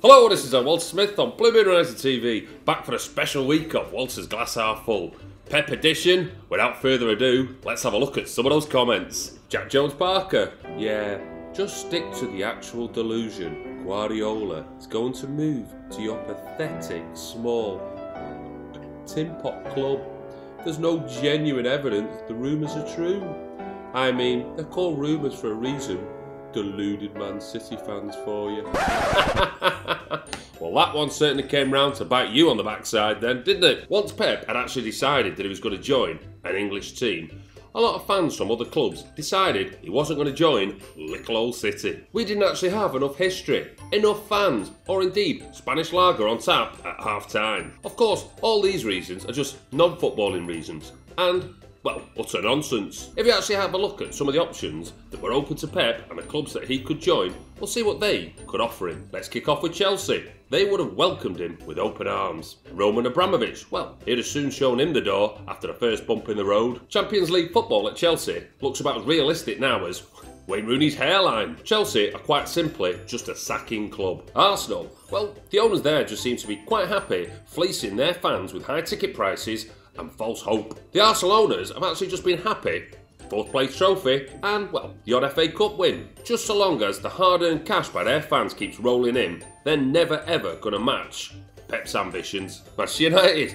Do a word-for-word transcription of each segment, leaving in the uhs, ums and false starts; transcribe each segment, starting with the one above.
Hello, this is Walter Smith on Blue Moon Rising T V, back for a special week of Walter's Glass Half Full. Pep edition. Without further ado, let's have a look at some of those comments. Jack Jones Barker. Yeah, just stick to the actual delusion. Guardiola is going to move to your pathetic, small, tin pot club. There's no genuine evidence the rumours are true. I mean, they're called rumours for a reason. Deluded Man City fans for you. Well, that one certainly came round to bite you on the backside then, didn't it? Once Pep had actually decided that he was going to join an English team, a lot of fans from other clubs decided he wasn't going to join little old City. We didn't actually have enough history, enough fans, or indeed Spanish lager on tap at half-time. Of course, all these reasons are just non-footballing reasons, and well, utter nonsense. If you actually have a look at some of the options that were open to Pep and the clubs that he could join, we'll see what they could offer him. Let's kick off with Chelsea. They would have welcomed him with open arms. Roman Abramovich, well, he'd have soon shown him the door after the first bump in the road. Champions League football at Chelsea looks about as realistic now as Wayne Rooney's hairline. Chelsea are quite simply just a sacking club. Arsenal, well, the owners there just seem to be quite happy fleecing their fans with high ticket prices and false hope. The Arsenal owners have actually just been happy. Fourth place trophy and, well, the odd F A Cup win. Just so long as the hard-earned cash by their fans keeps rolling in, they're never ever going to match Pep's ambitions. Manchester United.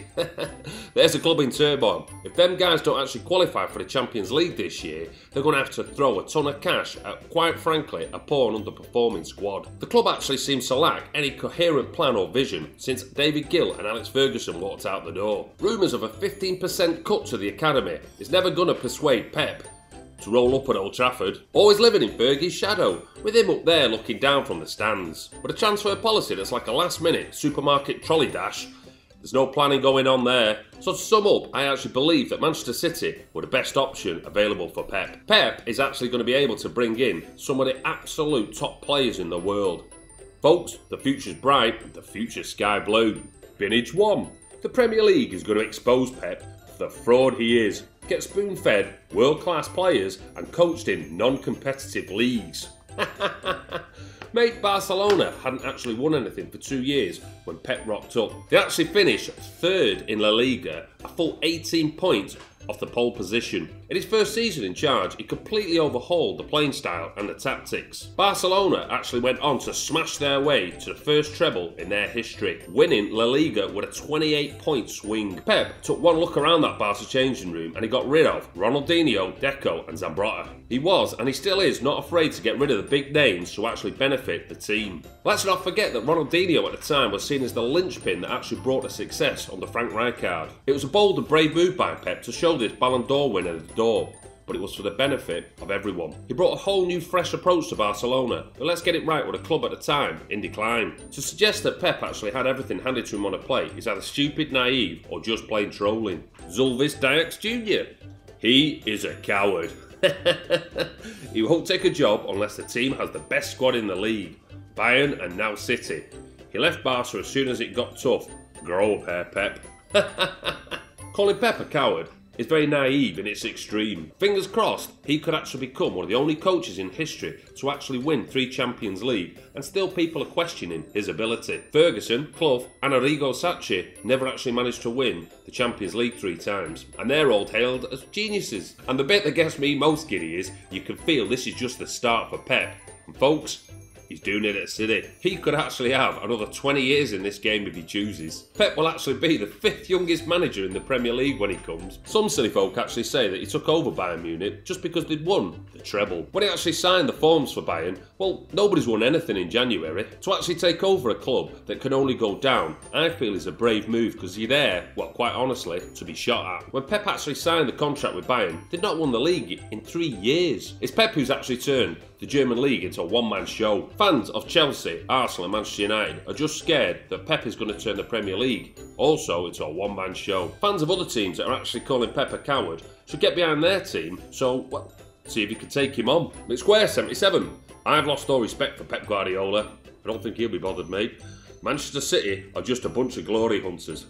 There's a club in turmoil. If them guys don't actually qualify for the Champions League this year, they're going to have to throw a ton of cash at, quite frankly, a poor and underperforming squad. The club actually seems to lack any coherent plan or vision since David Gill and Alex Ferguson walked out the door. Rumours of a fifteen percent cut to the academy is never going to persuade Pep to roll up at Old Trafford. Always living in Fergie's shadow, with him up there looking down from the stands. But a transfer policy that's like a last minute supermarket trolley dash, there's no planning going on there. So to sum up, I actually believe that Manchester City were the best option available for Pep. Pep is actually going to be able to bring in some of the absolute top players in the world. Folks, the future's bright, the future's sky blue. Vintage one. The Premier League is going to expose Pep for the fraud he is. Get spoon-fed world-class players and coached in non-competitive leagues. Mate, Barcelona hadn't actually won anything for two years when Pep rocked up. They actually finished third in La Liga, a full eighteen points off the pole position. In his first season in charge, he completely overhauled the playing style and the tactics. Barcelona actually went on to smash their way to the first treble in their history, winning La Liga with a twenty-eight point swing. Pep took one look around that Barca changing room and he got rid of Ronaldinho, Deco and Zambrotta. He was, and he still is, not afraid to get rid of the big names to actually benefit the team. Let's not forget that Ronaldinho at the time was seen as the linchpin that actually brought the success under Frank Rijkaard. It was a bold and brave move by Pep to show this Ballon d'Or winner the door, but it was for the benefit of everyone. He brought a whole new fresh approach to Barcelona, but let's get it right with a club at the time in decline. To suggest that Pep actually had everything handed to him on a plate is either stupid, naive or just plain trolling. Zulvis Dayx Junior He is a coward. He won't take a job unless the team has the best squad in the league. Bayern and now City. He left Barca as soon as it got tough. Grow up here, Pep. Calling Pep a coward is very naive and it's extreme. Fingers crossed, he could actually become one of the only coaches in history to actually win three Champions League, and still people are questioning his ability. Ferguson, Clough and Arrigo Sacchi never actually managed to win the Champions League three times, and they're all hailed as geniuses. And the bit that gets me most giddy is, you can feel this is just the start for Pep. And folks, he's doing it at City. He could actually have another twenty years in this game if he chooses. Pep will actually be the fifth youngest manager in the Premier League when he comes. Some City folk actually say that he took over Bayern Munich just because they'd won the treble. When he actually signed the forms for Bayern, well, nobody's won anything in January. To actually take over a club that can only go down, I feel is a brave move because you're there, well, quite honestly, to be shot at. When Pep actually signed the contract with Bayern, they'd not won the league in three years. It's Pep who's actually turned the German league into a one-man show. Fans of Chelsea, Arsenal and Manchester United are just scared that Pep is going to turn the Premier League also into a one-man show. Fans of other teams that are actually calling Pep a coward should get behind their team, so, well, see if you can take him on. McSquare seventy-seven. I've lost all respect for Pep Guardiola. I don't think he'll be bothered, mate. Manchester City are just a bunch of glory hunters.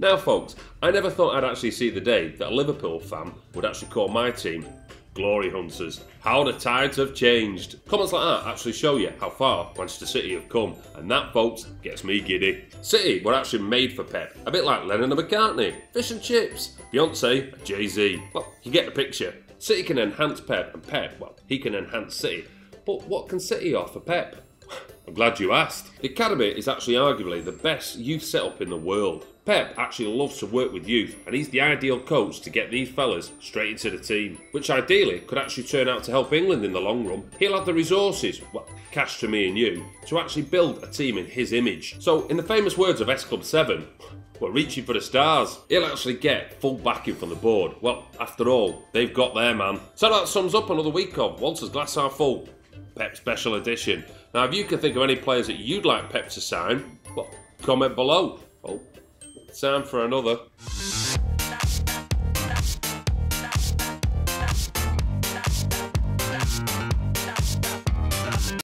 Now, folks, I never thought I'd actually see the day that a Liverpool fan would actually call my team glory hunters. How the tides have changed. Comments like that actually show you how far Manchester City have come, and that, folks, gets me giddy. City were actually made for Pep, a bit like Lennon and McCartney, fish and chips, Beyonce and Jay-Z. Well, you get the picture. City can enhance Pep, and Pep, well, he can enhance City. But what can City offer Pep? I'm glad you asked. The academy is actually arguably the best youth setup in the world. Pep actually loves to work with youth, and he's the ideal coach to get these fellas straight into the team, which ideally could actually turn out to help England in the long run. He'll have the resources, well, cash to me and you, to actually build a team in his image. So, in the famous words of S Club seven, we're reaching for the stars. He'll actually get full backing from the board. Well, after all, they've got their man. So that sums up another week of Walter's Glass Half Full, Pep Special Edition. Now, if you can think of any players that you'd like Pep to sign, well, comment below. Oh, time for another.